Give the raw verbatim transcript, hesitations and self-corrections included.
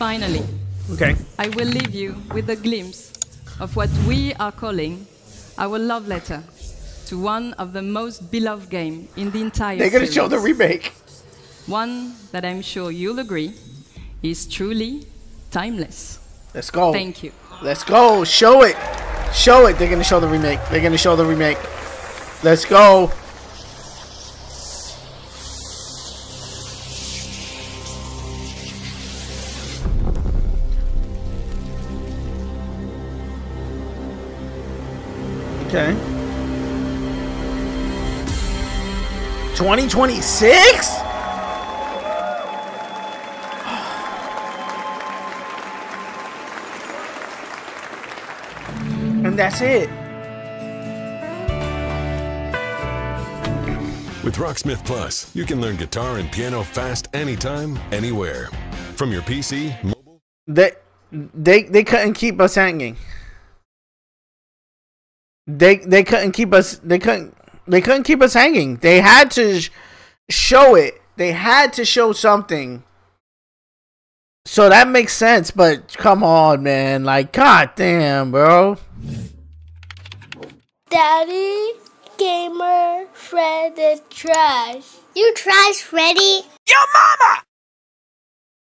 Finally, okay. I will leave you with a glimpse of what we are calling our love letter to one of the most beloved game in the entire series. They're going to show the remake. One that I'm sure you'll agree is truly timeless. Let's go. Thank you. Let's go. Show it. Show it. They're going to show the remake. They're going to show the remake. Let's go. Okay. twenty twenty-six? And that's it. With Rocksmith Plus, you can learn guitar and piano fast, anytime, anywhere. From your P C, mobile. They they they couldn't keep us hanging. They they couldn't keep us they couldn't they couldn't keep us hanging. They had to sh show it. They had to show something. So that makes sense, but come on, man. Like, god damn, bro. Daddy, gamer, Fred is trash. You trash, Freddy? Yo mama!